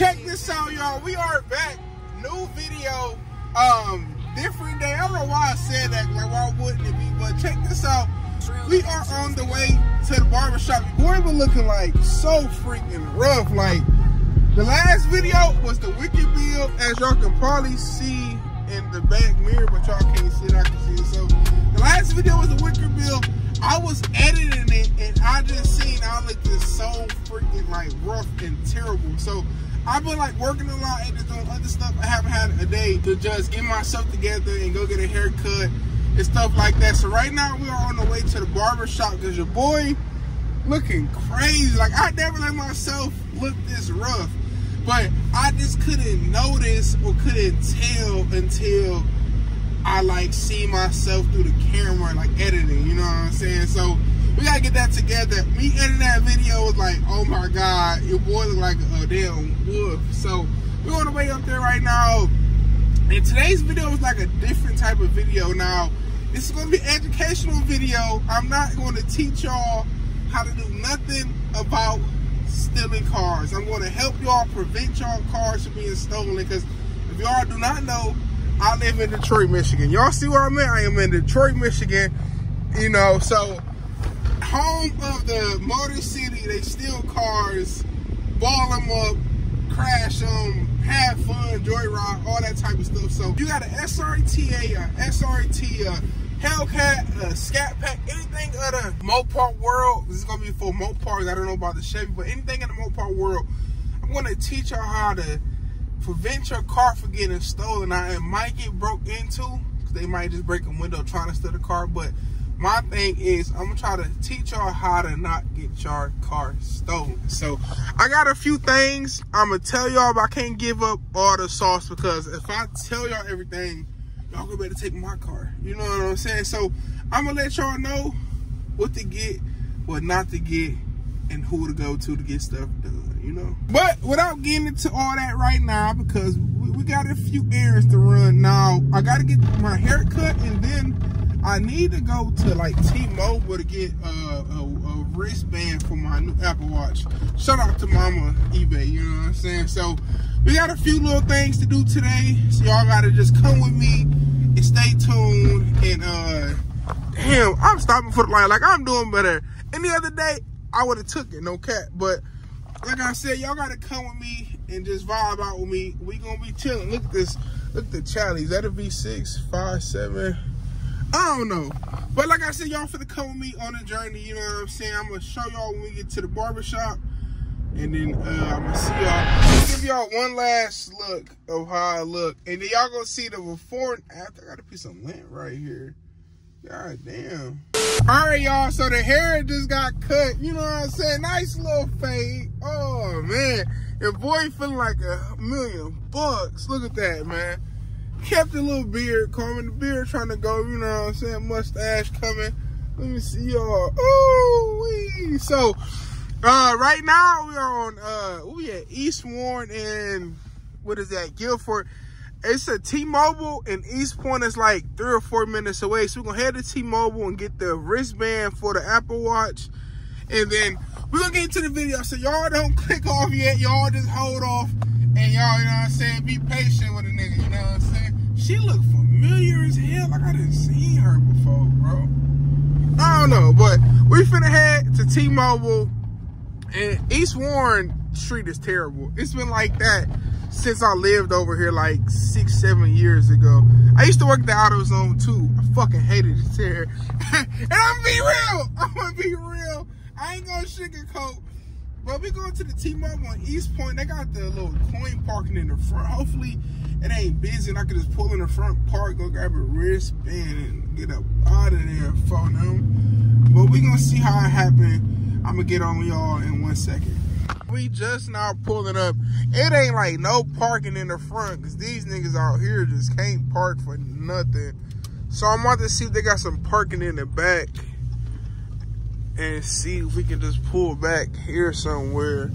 Check this out, y'all. We are back. New video. Different day. I don't know why I said that. Like, why wouldn't it be? But check this out. We are on the way to the barbershop. Boy, we're looking like so freaking rough. Like, the last video was the Wicked Bill, as y'all can probably see in the back mirror, but y'all can't see it. I can see it. So the last video was the Wicked Bill. I was editing it and I just seen I looked just so freaking like rough and terrible. So I've been like working a lot and just doing other stuff. I haven't had a day to just get myself together and go get a haircut and stuff like that. So right now we are on the way to the barbershop because your boy looking crazy. Like, I never let myself look this rough, but I just couldn't notice or couldn't tell until I like see myself through the camera like editing, you know what I'm saying? So we gotta get that together. Me editing that video was like, oh my god, your boy look like a damn wolf. So we're on the way up there right now, and today's video is like a different type of video. Now this is gonna be an educational video. I'm not going to teach y'all how to do nothing about stealing cars. I'm going to help y'all prevent y'all cars from being stolen, because if y'all do not know, I live in Detroit, Michigan. Y'all see where I'm at? I am in Detroit, Michigan. You know, so home of the Motor City. They steal cars, ball them up, crash them, have fun, joyride, all that type of stuff. So you got an SRT, a Hellcat, a Scat Pack, anything of the Mopar world. This is gonna be for Mopars. I don't know about the Chevy, but anything in the Mopar world, I'm gonna teach y'all how to prevent your car from getting stolen. Now, it might get broke into, because they might just break a window trying to steal the car, but my thing is, I'm going to try to teach y'all how to not get your car stolen. So, I got a few things I'm going to tell y'all, but I can't give up all the sauce, because if I tell y'all everything, y'all going to better take my car. You know what I'm saying? So, I'm going to let y'all know what to get, what not to get, and who to go to get stuff done, you know. But without getting into all that right now, because we got a few errands to run now. I gotta get my hair cut, and then I need to go to like T-Mobile to get a wristband for my new Apple Watch. Shout out to Mama eBay, you know what I'm saying? So we got a few little things to do today, so y'all gotta just come with me and stay tuned. And damn, I'm stopping for the line. Like, I'm doing better. Any other day I would have took it, no cap. But like I said, y'all gotta come with me and just vibe out with me. We gonna be chilling. Look at this. Look at the challenge. That'll be 6, 5, 7. I don't know. But like I said, y'all finna come with me on the journey. You know what I'm saying? I'm gonna show y'all when we get to the barbershop, and then I'm gonna see y'all. I'm gonna give y'all one last look of how I look, and then y'all gonna see the before and after. I got a piece of lint right here. God damn. Alright, y'all, so the hair just got cut, you know what I'm saying? Nice little fade. Oh man, your boy feeling like $1,000,000. Look at that, man. Kept the little beard combing, the beard trying to go, you know what I'm saying? Mustache coming. Let me see y'all. Ooh wee. So right now we are on we at East Warren and what is that, Guilford. It's a T-Mobile, and East Point is like 3 or 4 minutes away. So we're going to head to T-Mobile and get the wristband for the Apple Watch. And then we're going to get into the video. So y'all don't click off yet. Y'all just hold off. And y'all, you know what I'm saying, be patient with a nigga. You know what I'm saying? She look familiar as hell. Like, I didn't see her before, bro. I don't know. But we finna head to T-Mobile. And East Warren Street is terrible. It's been like that since I lived over here like 6, 7 years ago. I used to work at the Auto Zone too. I fucking hated it there. And I'm gonna be real. I ain't gonna sugarcoat. But we going to the T-Mobile on East Point. They got the little coin parking in the front. Hopefully it ain't busy and I can just pull in the front park, go grab a wristband and get up out of there for them. But we gonna see how it happen. I'm gonna get on y'all in 1 second. We just now pulling up. It ain't like no parking in the front, because these niggas out here just can't park for nothing. So I'm about to see if they got some parking in the back and see if we can just pull back here somewhere.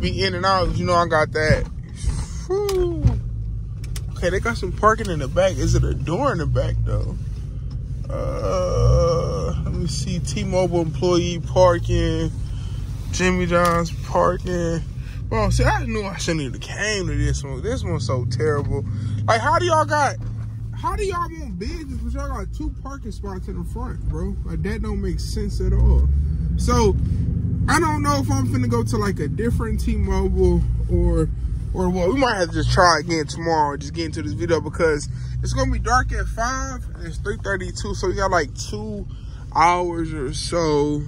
Be in and out. You know I got that. Whew. Okay, they got some parking in the back. Is it a door in the back though? Let me see. T-Mobile employee parking. Jimmy John's parking. Bro, see, I knew I shouldn't even came to this one. This one's so terrible. Like, how do y'all want business because y'all got two parking spots in the front, bro? Like, that don't make sense at all. So, I don't know if I'm finna go to, like, a different T-Mobile or what. We might have to just try again tomorrow and just get into this video because it's gonna be dark at 5 and it's 3:32, so we got, like, 2 hours or so,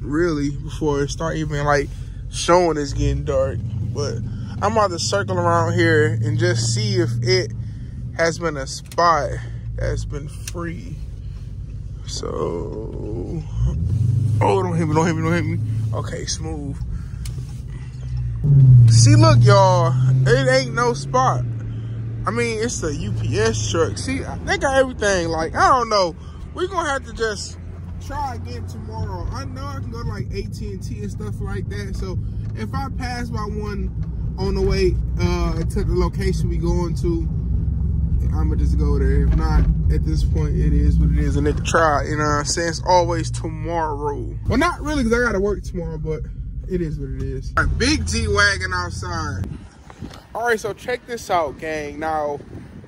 really, before it start even, like, showing it's getting dark. But I'm about to circle around here and just see if it has been a spot that's been free. So, oh, don't hit me. Okay, smooth. See, look, y'all, it ain't no spot. I mean, it's a UPS truck. See, they got everything. Like, I don't know. We're gonna have to just try again tomorrow. I know I can go to like AT&T and stuff like that. So if I pass by one on the way to the location we going to, I'ma just go there. If not, at this point, it is what it is. And they can try, you know what I'm saying? It's always tomorrow. Well, not really, because I gotta work tomorrow, but it is what it is. All right, big G-Wagon outside. All right, so check this out, gang. Now,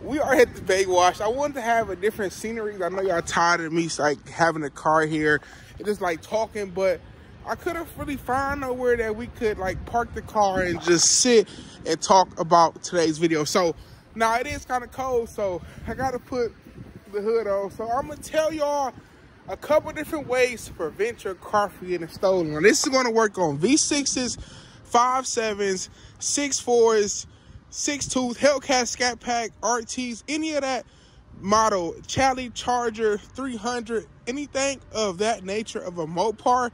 we are at the Bay Wash. I wanted to have a different scenery. I know y'all tired of me like having a car here and just like talking, but I couldn't really find nowhere that we could like park the car and just sit and talk about today's video. So now it is kind of cold, so I gotta put the hood on. So I'm gonna tell y'all a couple different ways to prevent your car from getting stolen. Now, this is gonna work on V6s, 5.7s, 6.4s, 6.2s, Hellcat, Scat Pack, RTs, any of that model, Chally, Charger, 300, anything of that nature of a Mopar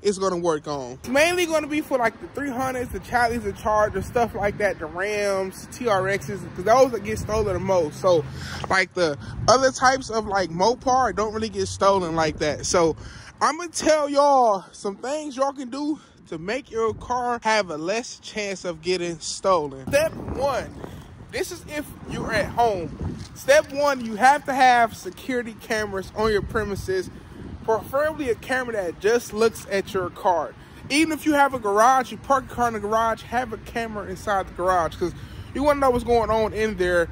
is going to work on. It's mainly going to be for like the 300s, the Challys, the Chargers, stuff like that, the Rams, TRXs, because those that get stolen the most. So like the other types of like Mopar don't really get stolen like that. So I'm going to tell y'all some things y'all can do to make your car have a less chance of getting stolen. Step one, this is if you're at home. Step one, you have to have security cameras on your premises, preferably a camera that just looks at your car. Even if you have a garage, you park your car in the garage, have a camera inside the garage, because you want to know what's going on in there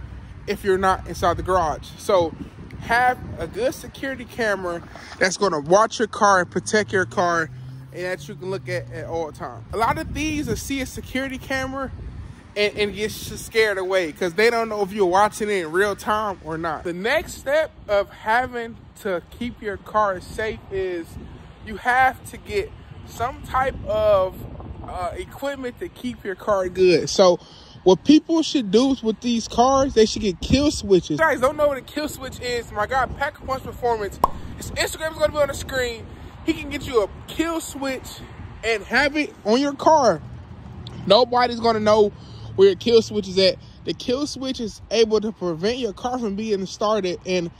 if you're not inside the garage. So have a good security camera that's going to watch your car and protect your car, and that you can look at all times. A lot of thieves will see a security camera and get scared away because they don't know if you're watching it in real time or not. The next step of having to keep your car safe is you have to get some type of equipment to keep your car good. So what people should do with these cars, they should get kill switches. You guys don't know what a kill switch is. My guy, Pack a Punch Performance, his Instagram is gonna be on the screen. He can get you a kill switch and have it on your car. Nobody's gonna know where your kill switch is at. The kill switch is able to prevent your car from being started, and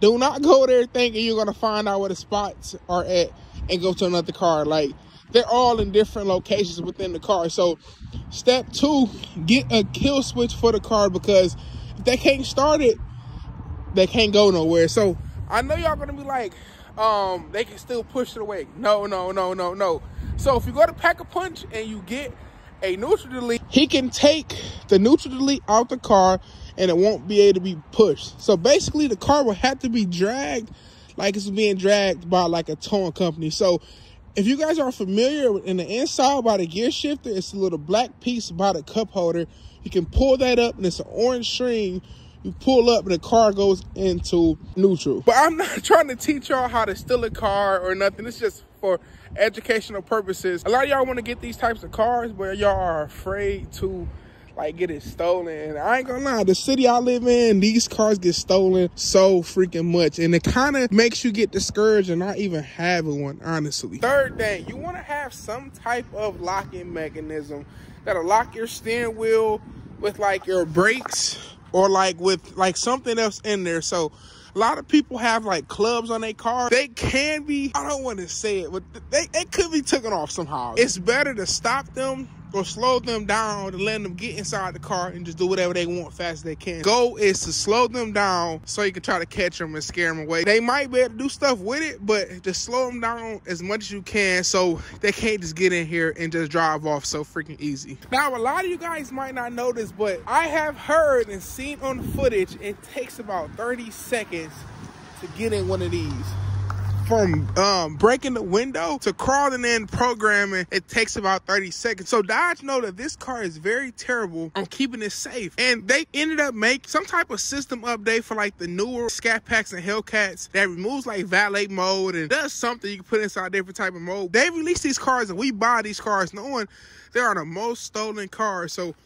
do not go there thinking you're gonna find out where the spots are at and go to another car. Like, they're all in different locations within the car. So step two, get a kill switch for the car, because if they can't start it, they can't go nowhere. So I know y'all gonna be like, they can still push it away. No. So if you go to Pack a Punch and you get a neutral delete, he can take the neutral delete out the car and it won't be able to be pushed. So basically the car will have to be dragged like it's being dragged by like a towing company. So if you guys are familiar with, in the inside by the gear shifter, it's a little black piece by the cup holder. You can pull that up and it's an orange string. You pull up and the car goes into neutral. But I'm not trying to teach y'all how to steal a car or nothing. It's just for educational purposes. A lot of y'all want to get these types of cars, but y'all are afraid to like get it stolen. And I ain't gonna lie, the city I live in, these cars get stolen so freaking much. And it kind of makes you get discouraged and not even having one, honestly. Third thing, you want to have some type of locking mechanism that'll lock your steering wheel with like your brakes, or like with like something else in there. So a lot of people have like clubs on their car. They can be, I don't want to say it, but they could be taken off somehow. It's better to stop them or slow them down to let them get inside the car and just do whatever they want fast as they can. Goal is to slow them down so you can try to catch them and scare them away. They might be able to do stuff with it, but just slow them down as much as you can so they can't just get in here and just drive off so freaking easy. Now, a lot of you guys might not know this, but I have heard and seen on footage it takes about 30 seconds to get in one of these. From breaking the window to crawling in programming, it takes about 30 seconds. So Dodge know that this car is very terrible on keeping it safe. And they ended up making some type of system update for like the newer Scat Packs and Hellcats that removes like valet mode and does something you can put inside different type of mode. They release these cars and we buy these cars knowing they are the most stolen cars. So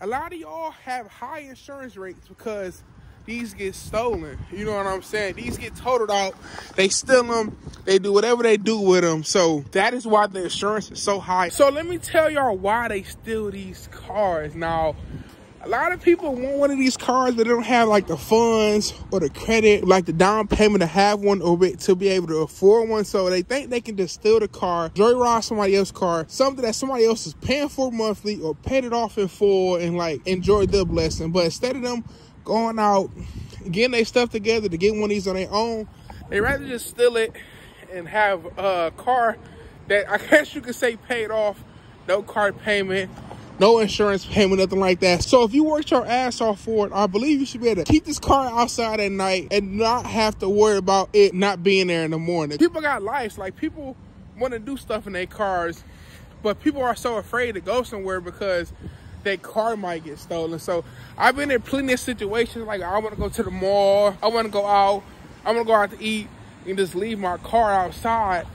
a lot of y'all have high insurance rates because these get stolen, you know what I'm saying? These get totaled out, they steal them, they do whatever they do with them. So that is why the insurance is so high. So let me tell y'all why they steal these cars. Now, a lot of people want one of these cars, but they don't have like the funds or the credit, like the down payment to have one or to be able to afford one. So they think they can just steal the car, joyride somebody else's car, something that somebody else is paying for monthly or paid it off in full and like enjoy their blessing. But instead of them going out, getting their stuff together to get one of these on their own, they rather just steal it and have a car that I guess you could say paid off, no car payment, no insurance payment, nothing like that. So if you worked your ass off for it, I believe you should be able to keep this car outside at night and not have to worry about it not being there in the morning. People got lives, like people want to do stuff in their cars, but people are so afraid to go somewhere because their car might get stolen. So I've been in plenty of situations like I want to go to the mall, I want to go out, I want to go out to eat and just leave my car outside.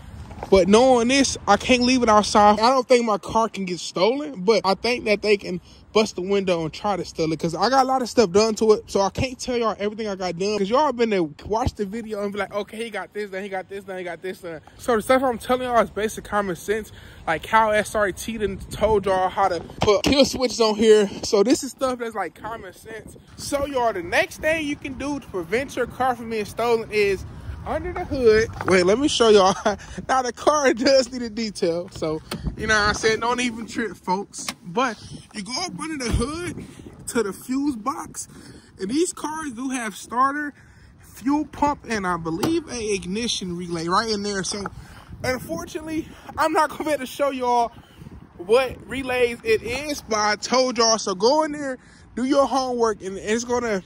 But knowing this, I can't leave it outside. I don't think my car can get stolen, but I think that they can bust the window and try to steal it because I got a lot of stuff done to it. So I can't tell y'all everything I got done because y'all been there, watch the video and be like, okay, he got this done, he got this done, he got this done. So the stuff I'm telling y'all is basic common sense, like how SRT done told y'all how to put kill switches on here. So this is stuff that's like common sense. So y'all, the next thing you can do to prevent your car from being stolen is under the hood. Wait, let me show y'all. Now the car does need a detail, so you know what I said, don't even trip, folks. But you go up under the hood to the fuse box, and these cars do have starter, fuel pump, and I believe a ignition relay right in there. So unfortunately, I'm not gonna be able to show y'all what relays it is, but I told y'all. So go in there, do your homework, and it's gonna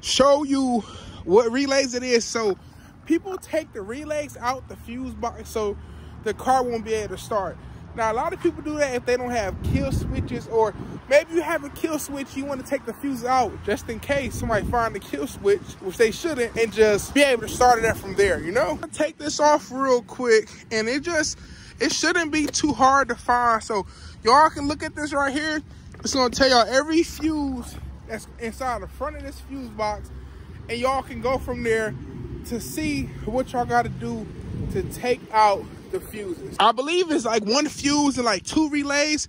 show you what relays it is. So people take the relays out the fuse box so the car won't be able to start. Now, a lot of people do that if they don't have kill switches, or maybe you have a kill switch, you want to take the fuse out just in case somebody find the kill switch, which they shouldn't, and just be able to start it up from there, you know? I'll take this off real quick, and it shouldn't be too hard to find. So y'all can look at this right here. It's going to tell y'all every fuse that's inside the front of this fuse box, and y'all can go from there to see what y'all gotta do to take out the fuses. I believe it's like one fuse and like two relays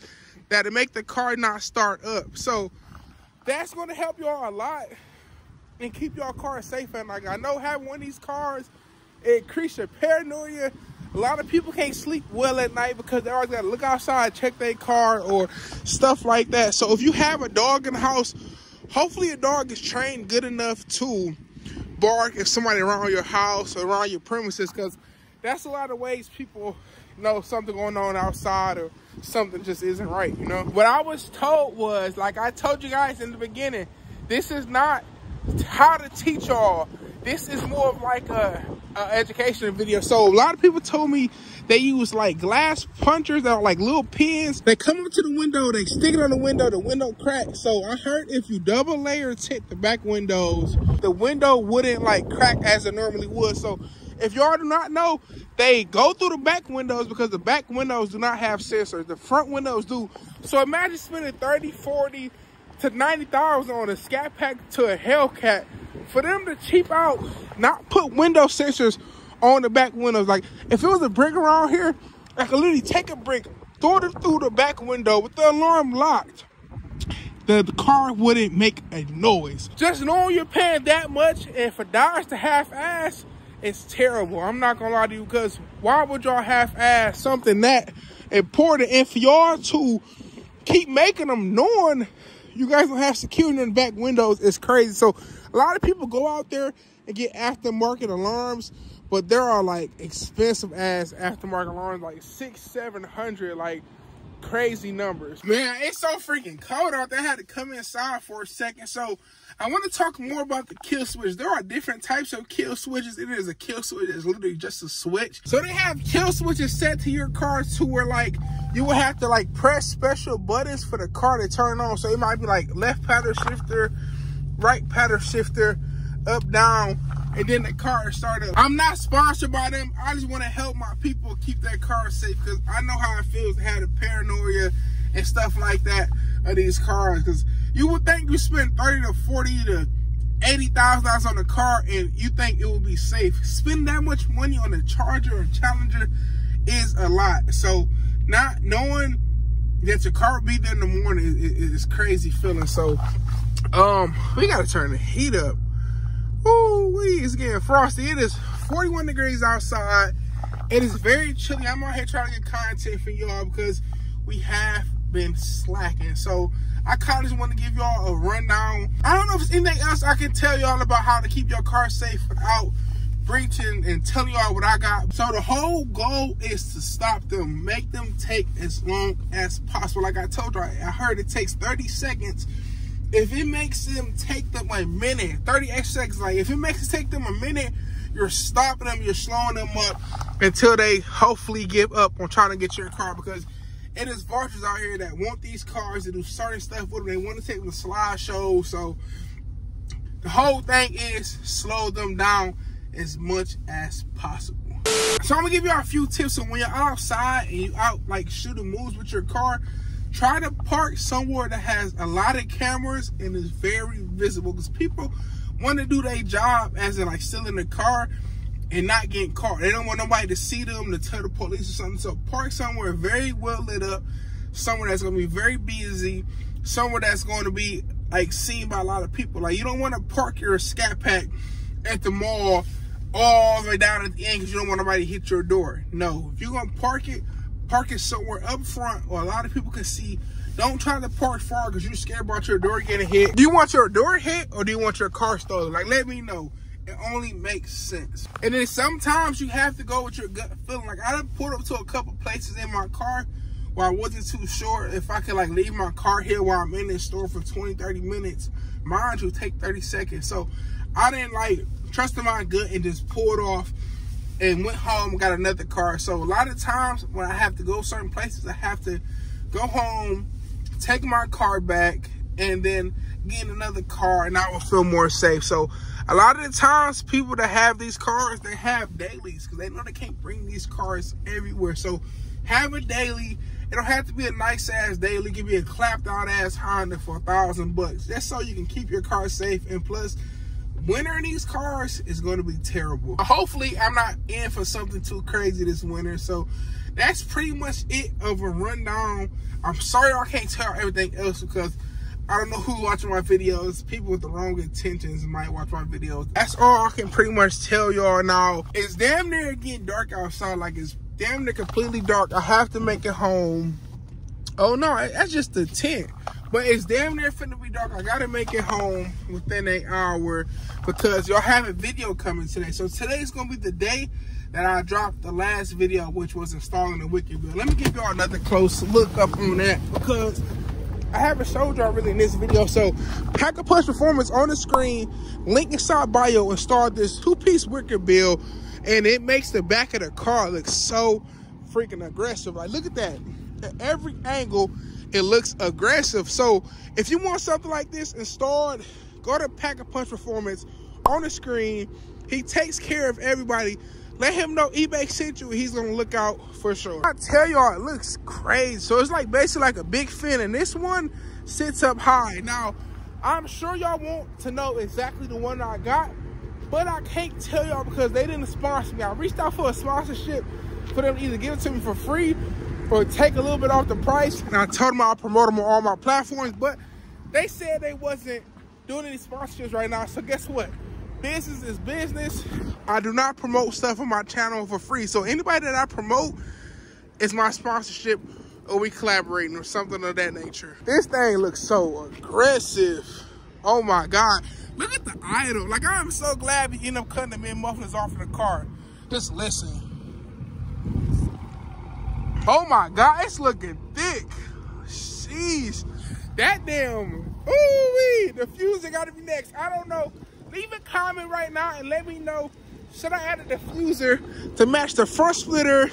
that'll make the car not start up. So that's gonna help y'all a lot and keep y'all car safe. And like I know having one of these cars, it increases your paranoia. A lot of people can't sleep well at night because they always gotta look outside, check their car or stuff like that. So if you have a dog in the house, hopefully your dog is trained good enough to bark if somebody around your house or around your premises, because that's a lot of ways people know something going on outside or something just isn't right, you know? What I was told was, like I told you guys in the beginning, this is not how to teach y'all. This is more of like a educational video. So a lot of people told me they use like glass punchers that are like little pins. They come up to the window, they stick it on the window cracks. So I heard if you double layer tint the back windows, the window wouldn't like crack as it normally would. So if y'all do not know, they go through the back windows because the back windows do not have sensors. The front windows do. So imagine spending 30, 40 to 90,000 on a Scat Pack to a Hellcat. For them to cheap out, not put window sensors on the back windows. Like, if it was a brick around here, I could literally take a brick, throw it through the back window with the alarm locked. The car wouldn't make a noise. Just knowing you're paying that much and for Dodge to half-ass, it's terrible. I'm not gonna lie to you, because why would y'all half-ass something that important? And for y'all to keep making them knowing you guys don't have security in the back windows is crazy. So a lot of people go out there and get aftermarket alarms, but there are like expensive ass aftermarket alarms, like $600, $700, like crazy numbers. Man, it's so freaking cold out there. I had to come inside for a second. So I want to talk more about the kill switch. There are different types of kill switches. It is a kill switch. It's literally just a switch. So they have kill switches set to your car to where like you will have to like press special buttons for the car to turn on. So it might be like left paddle shifter, right paddle shifter, up, down, and then the car started up. I'm not sponsored by them. I just want to help my people keep their car safe because I know how it feels to have the paranoia and stuff like that of these cars. Because you would think you spend $30,000 to $40,000 to $80,000 on a car and you think it will be safe. Spend that much money on a Charger or Challenger is a lot. So not knowing that your car will be there in the morning is crazy feeling. So we gotta turn the heat up. Ooh, it's getting frosty. It is 41 degrees outside. It is very chilly. I'm out here trying to get content for y'all because we have been slacking. So I kind of just want to give y'all a rundown. I don't know if there's anything else I can tell y'all about how to keep your car safe without breaching and telling y'all what I got. So the whole goal is to stop them, make them take as long as possible. Like I told y'all, I heard it takes 30 seconds. If it makes them take them a minute, 30 extra seconds, like if it makes it take them a minute, you're stopping them, you're slowing them up until they hopefully give up on trying to get your car, because it is vultures out here that want these cars to do certain stuff with them. They want to take them to slideshows. So the whole thing is slow them down as much as possible. So I'm gonna give you a few tips on when you're outside and you out like shooting moves with your car. Try to park somewhere that has a lot of cameras and is very visible, because people want to do their job as in like still in the car and not getting caught. They don't want nobody to see them, to tell the police or something. So park somewhere very well lit up, somewhere that's going to be very busy, somewhere that's going to be like seen by a lot of people. Like you don't want to park your Scat Pack at the mall all the way down at the end because you don't want nobody to hit your door. No, if you're going to park it, park it somewhere up front where a lot of people can see. Don't try to park far because you're scared about your door getting hit. Do you want your door hit or do you want your car stolen? Like, let me know. It only makes sense. And then sometimes you have to go with your gut feeling. Like, I done pulled up to a couple places in my car where I wasn't too sure if I could, like, leave my car here while I'm in this store for 20, 30 minutes. Mind you, take 30 seconds. So I didn't, like, trust in my gut and just pulled off and went home and got another car. So a lot of times when I have to go certain places, I have to go home, take my car back, and then get another car, and I will feel more safe. So a lot of the times people that have these cars, they have dailies because they know they can't bring these cars everywhere. So have a daily. It don't have to be a nice ass daily. It can be a clapped out ass Honda for $1,000 bucks. That's so you can keep your car safe. And plus, winter in these cars is going to be terrible. Hopefully, I'm not in for something too crazy this winter. So that's pretty much it of a rundown. I'm sorry I can't tell everything else because I don't know who's watching my videos. People with the wrong intentions might watch my videos. That's all I can pretty much tell y'all now. It's damn near getting dark outside. Like, it's damn near completely dark. I have to make it home. Oh, no, that's just the tent. But it's damn near finna be dark. I gotta make it home within an hour because y'all have a video coming today. So today's gonna be the day that I dropped the last video, which was installing the Wicked Bill. Let me give y'all another close look up on that because I haven't showed y'all really in this video. So Pack a Punch Performance on the screen, link inside bio, installed this two-piece Wicked Bill, and it makes the back of the car look so freaking aggressive. Like, look at that. At every angle, it looks aggressive. So if you want something like this installed, go to Pack a Punch Performance on the screen. He takes care of everybody. Let him know eBay sent you. He's gonna look out for sure. I tell y'all, it looks crazy. So it's like basically like a big fin, and this one sits up high. Now, I'm sure y'all want to know exactly the one I got, but I can't tell y'all because they didn't sponsor me. I reached out for a sponsorship for them to either give it to me for free or take a little bit off the price, and I told them I'll promote them on all my platforms, but they said they wasn't doing any sponsorships right now. So guess what? Business is business. I do not promote stuff on my channel for free. So anybody that I promote is my sponsorship or we collaborating or something of that nature. This thing looks so aggressive. Oh my God. Look at the idle. Like, I'm so glad we end up cutting the mid mufflers off in the car. Just listen. Oh my God, it's looking thick. Jeez. That damn, ooh-wee, the diffuser gotta be next. I don't know. Leave a comment right now and let me know, should I add a diffuser to match the front splitter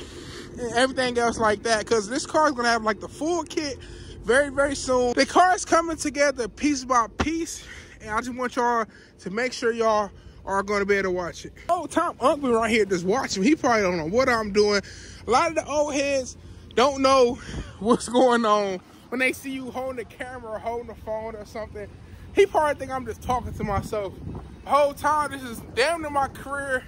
and everything else like that? Because this car is going to have like the full kit very, very soon. The car is coming together piece by piece, and I just want y'all to make sure y'all are going to be able to watch it. Old Tom Uncle right here just watching. He probably don't know what I'm doing. A lot of the old heads don't know what's going on when they see you holding the camera or holding the phone or something. He probably think I'm just talking to myself. The whole time, this is damn near my career.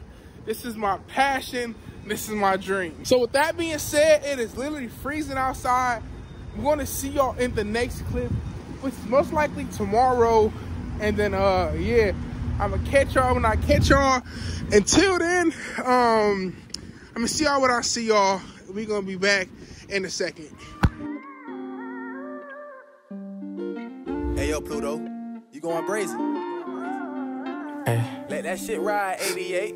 This is my passion. This is my dream. So with that being said, it is literally freezing outside. We're going to see y'all in the next clip, which is most likely tomorrow. And then, yeah, I'm going to catch y'all when I catch y'all. Until then, I'm going to see y'all when I see y'all. We're going to be back in a second. Hey, yo, Pluto, you going brazen? Let that shit ride, 88.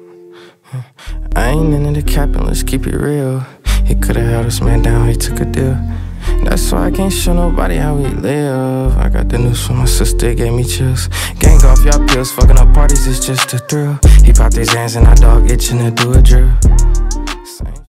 I ain't into the capping, let's keep it real. He could've held this man down, he took a deal. That's why I can't show nobody how we live. I got the news from my sister, it gave me chills. Gang off y'all pills, fucking up parties, it's just a thrill. He popped his hands and our dog itching to do a drill.